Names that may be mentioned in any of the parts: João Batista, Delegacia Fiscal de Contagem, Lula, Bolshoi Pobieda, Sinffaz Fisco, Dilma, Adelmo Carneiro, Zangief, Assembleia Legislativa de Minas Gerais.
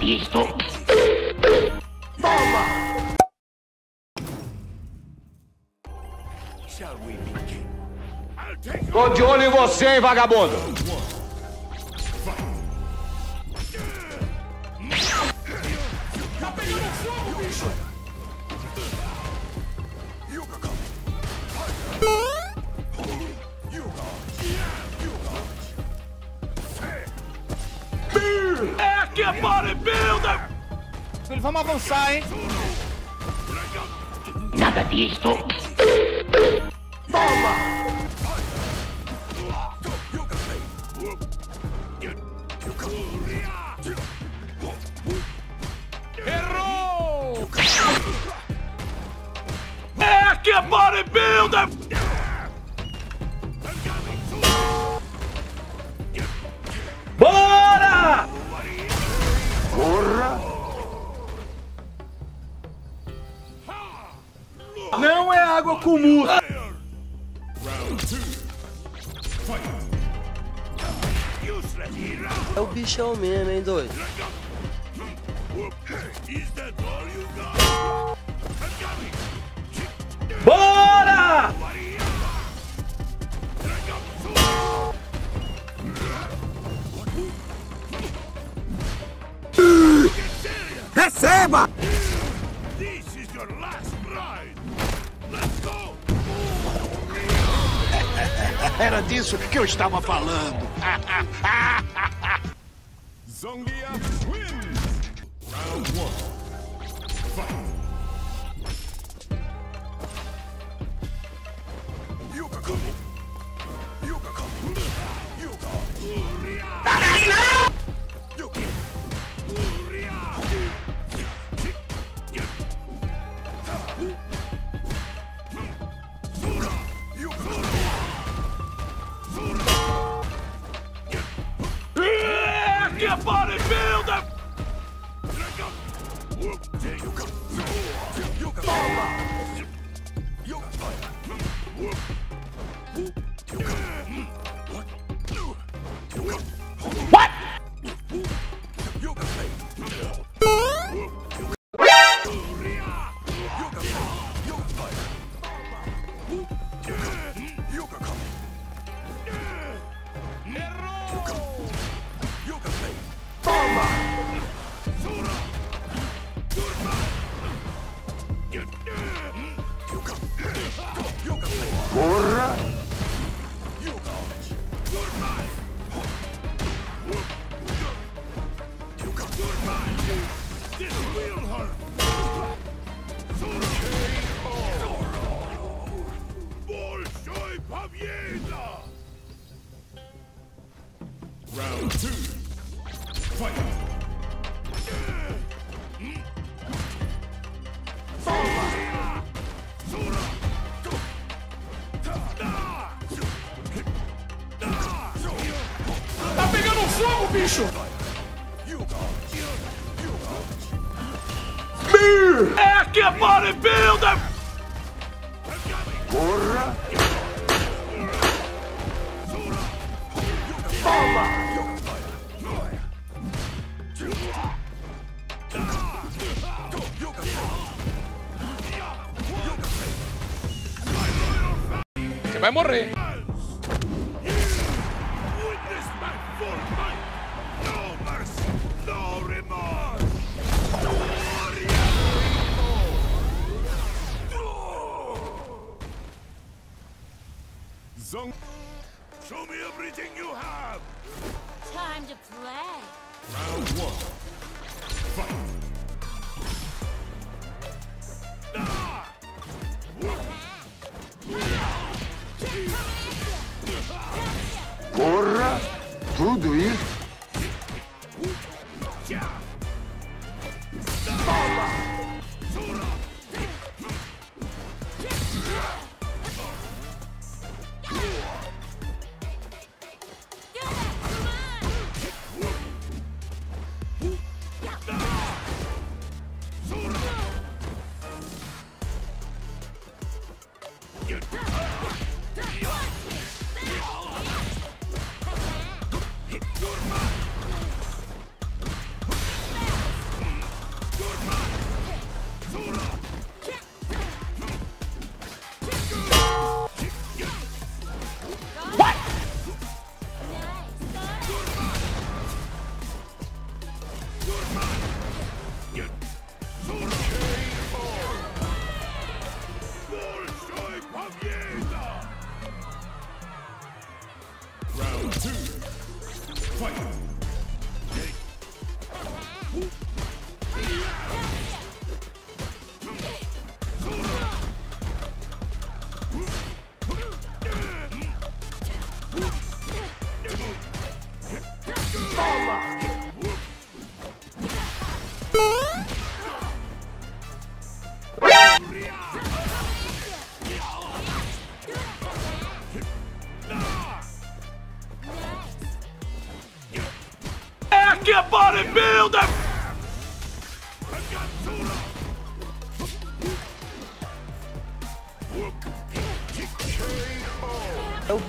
listo. ¡Toma! Tô de olho em você, hein, vagabundo! Tá pegando fogo, bicho! É que é bodybuilder! Filho, vamos avançar, hein? Nada disso! Toma! Errou! É que é bodybuilder! Bora! Porra! Não é água comum! É o bichão mesmo, hein, doido? Bora! Receba! This is your last ride. Let's go. Era disso que eu estava falando. Zangief wins. Round 1. Fight. You can come. What? Porra! Bolshoi Pobieda! Round 2. Fight! Fogo, bicho! É que é bodybuilder! Porra! Toma! Você vai morrer! Show me everything you have! Time to play! Round 1. Fight! Porra! Tudo isso? You're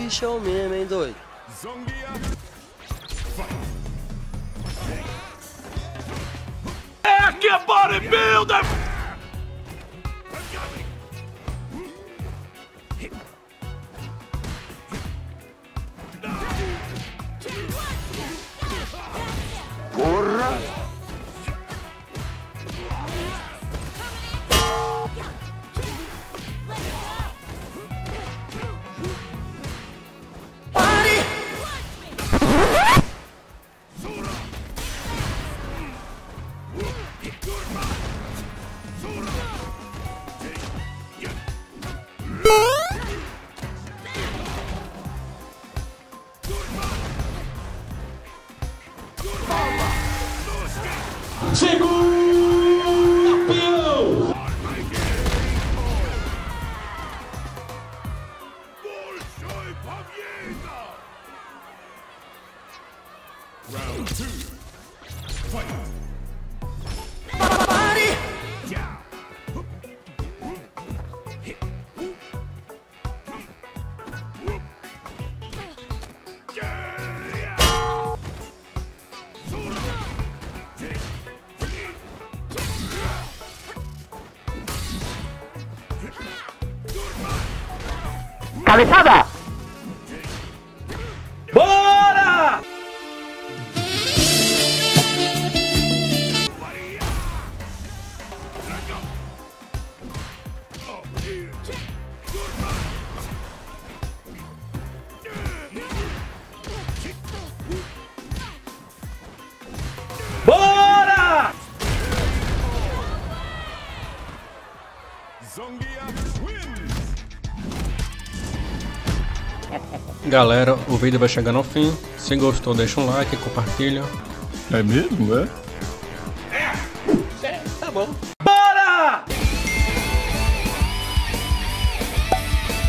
bichão mesmo, hein, doido? É que é bodybuilder! Porra! Bolshoi Pobieda! Round 2, fight! ¡Cabezada! ¡Bora! ¡Bora! Zangief wins! Galera, o vídeo vai chegando ao fim. Se gostou, deixa um like, compartilha. É mesmo, é? É, tá bom.